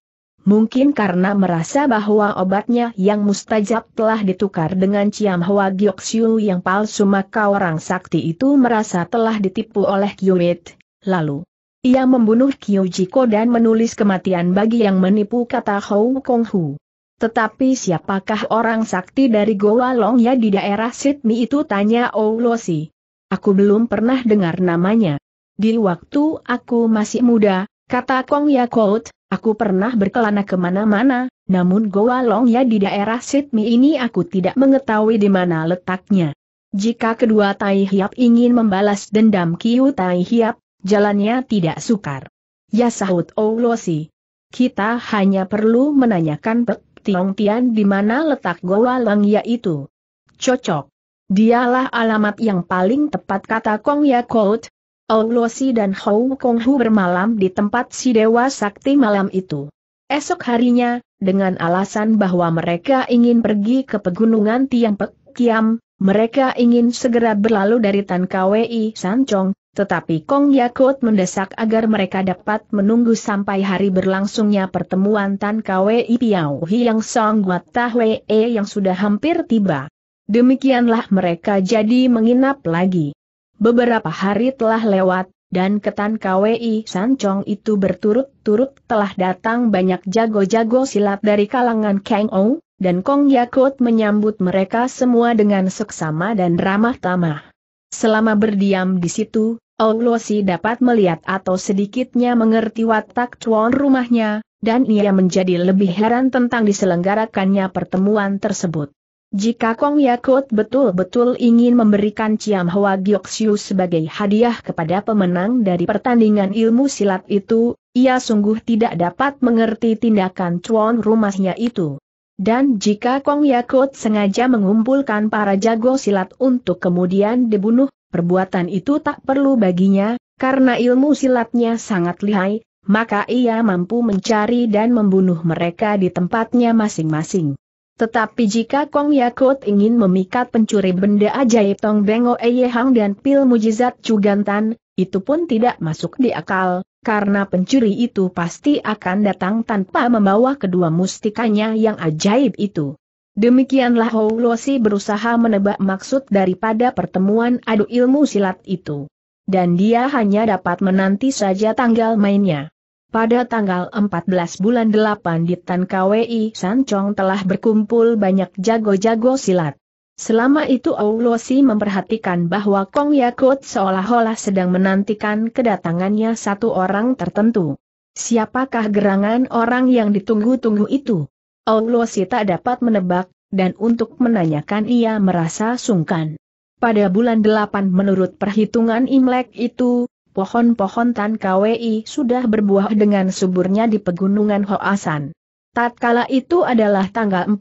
Mungkin karena merasa bahwa obatnya yang mustajab telah ditukar dengan Ciam Hwa Giok Siu yang palsu, maka orang sakti itu merasa telah ditipu oleh Kiu Yit. Lalu ia membunuh Kiu Jiko dan menulis "kematian bagi yang menipu," kata Hong Kong Hu. Tetapi siapakah orang sakti dari Goa Long Ya di daerah Sydney itu? tanya Oh Lo Si. Aku belum pernah dengar namanya. Di waktu aku masih muda, kata Kong Ya Kut, aku pernah berkelana kemana-mana, namun Goa Long Ya di daerah Sydney ini aku tidak mengetahui di mana letaknya. Jika kedua Tai Hiap ingin membalas dendam Kiu Tai Hiap, jalannya tidak sukar. Ya, sahut Oh Lo Si. Kita hanya perlu menanyakan Pek Tiong Tian di mana letak Goa Long Ya itu. Cocok. Dialah alamat yang paling tepat, kata Kong Ya Kut. Oh Lo Si dan Hong Kong Hu bermalam di tempat si Dewa Sakti malam itu. Esok harinya, dengan alasan bahwa mereka ingin pergi ke Pegunungan Tiang Pek Kiam, mereka ingin segera berlalu dari Tan Kwei San Chong, tetapi Kong Ya Kut mendesak agar mereka dapat menunggu sampai hari berlangsungnya pertemuan Tan Kwei Yi Piau Song Wat Tawe yang sudah hampir tiba. Demikianlah mereka jadi menginap lagi. Beberapa hari telah lewat, dan ke Tan Kwei San Chong itu berturut-turut telah datang banyak jago-jago silat dari kalangan Kang Ou, dan Kong Ya Kut menyambut mereka semua dengan seksama dan ramah-tamah. Selama berdiam di situ, Oh Lo Si dapat melihat atau sedikitnya mengerti watak tuan rumahnya, dan ia menjadi lebih heran tentang diselenggarakannya pertemuan tersebut. Jika Kong Ya Kut betul-betul ingin memberikan Ciam Hwa Giok Siu sebagai hadiah kepada pemenang dari pertandingan ilmu silat itu, ia sungguh tidak dapat mengerti tindakan tuan rumahnya itu. Dan jika Kong Ya Kut sengaja mengumpulkan para jago silat untuk kemudian dibunuh, perbuatan itu tak perlu baginya, karena ilmu silatnya sangat lihai, maka ia mampu mencari dan membunuh mereka di tempatnya masing-masing. Tetapi jika Kong Ya Kut ingin memikat pencuri benda ajaib Tong Bengo Eyehang dan pil mujizat Cugantan, itu pun tidak masuk di akal, karena pencuri itu pasti akan datang tanpa membawa kedua mustikanya yang ajaib itu. Demikianlah Oh Lo Si berusaha menebak maksud daripada pertemuan adu ilmu silat itu. Dan dia hanya dapat menanti saja tanggal mainnya. Pada tanggal 14 bulan 8 di Tan Kwei San Chong telah berkumpul banyak jago-jago silat. Selama itu Oh Lo Si memperhatikan bahwa Kong Ya Kut seolah-olah sedang menantikan kedatangannya satu orang tertentu. Siapakah gerangan orang yang ditunggu-tunggu itu? Oh Lo Si tak dapat menebak, dan untuk menanyakan ia merasa sungkan. Pada bulan 8 menurut perhitungan Imlek itu, pohon-pohon Tan Kwei sudah berbuah dengan suburnya di Pegunungan Hoasan. Tatkala itu adalah tanggal 14,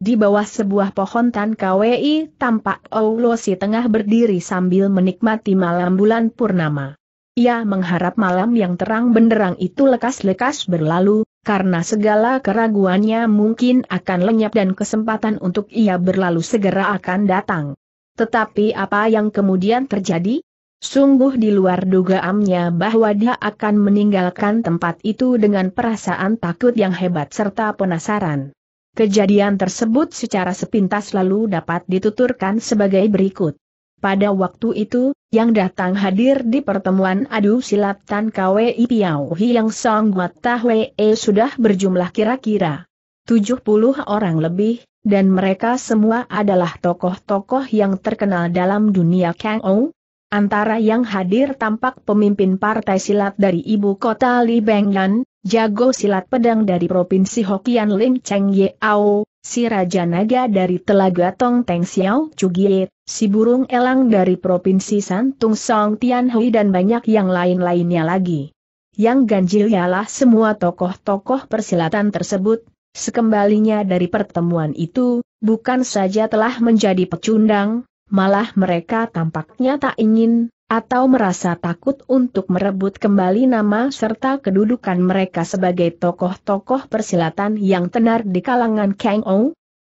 di bawah sebuah pohon Tan Kwei tampak Oh Lo Si tengah berdiri sambil menikmati malam bulan purnama. Ia mengharap malam yang terang benderang itu lekas-lekas berlalu, karena segala keraguannya mungkin akan lenyap dan kesempatan untuk ia berlalu segera akan datang. Tetapi apa yang kemudian terjadi? Sungguh di luar dugaannya bahwa dia akan meninggalkan tempat itu dengan perasaan takut yang hebat serta penasaran. Kejadian tersebut secara sepintas lalu dapat dituturkan sebagai berikut. Pada waktu itu, yang datang hadir di pertemuan adu silat Tan Kwei Yi Piau Song Wat Tawe sudah berjumlah kira-kira 70 orang lebih, dan mereka semua adalah tokoh-tokoh yang terkenal dalam dunia Kang Ou. Antara yang hadir tampak pemimpin partai silat dari Ibu Kota Libenggan, jago silat pedang dari Provinsi Hokian Leng Tiang Kuan, si Raja Naga dari Telaga Tong Teng Xiao Kiu Yit, si Burung Elang dari Provinsi Santung Song Tian Hui dan banyak yang lain-lainnya lagi. Yang ganjil ialah semua tokoh-tokoh persilatan tersebut, sekembalinya dari pertemuan itu, bukan saja telah menjadi pecundang, malah mereka tampaknya tak ingin, atau merasa takut untuk merebut kembali nama serta kedudukan mereka sebagai tokoh-tokoh persilatan yang tenar di kalangan Kang Ou.